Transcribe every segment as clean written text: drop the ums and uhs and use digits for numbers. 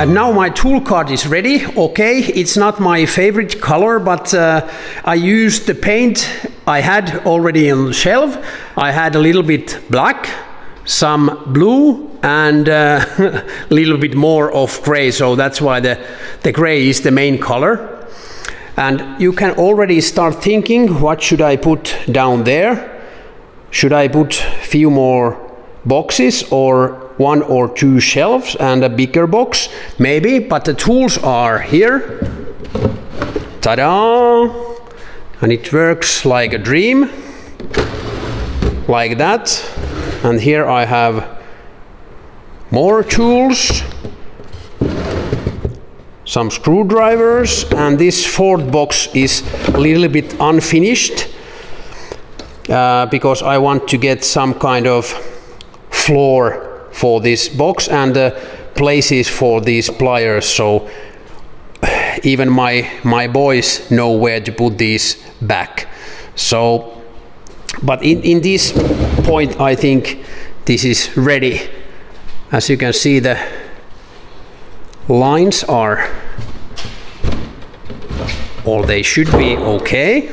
And now my tool card is ready. Okay, it's not my favorite color, but I used the paint I had already on the shelf. I had a little bit black, some blue, and a little bit more of gray, so that's why the gray is the main color. And you can already start thinking, what should I put down there? Should I put few more boxes, or one or two shelves and a bigger box? Maybe, but the tools are here. Ta-da! And it works like a dream, like that. And here I have more tools, some screwdrivers, and this fourth box is a little bit unfinished because I want to get some kind of floor for this box and places for these pliers, so even my boys know where to put these back. So, but in this point I think this is ready. As you can see, the lines are, or they should be, okay.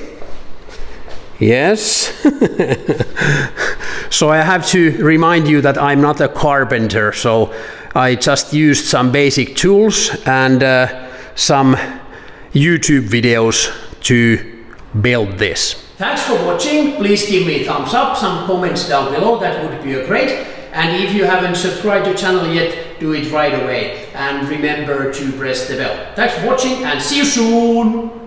Yes. So I have to remind you that I'm not a carpenter, so I just used some basic tools and some YouTube videos to build this. Thanks for watching. Please give me a thumbs up, some comments down below, that would be great. And if you haven't subscribed to the channel yet, do it right away. And remember to press the bell. Thanks for watching and see you soon!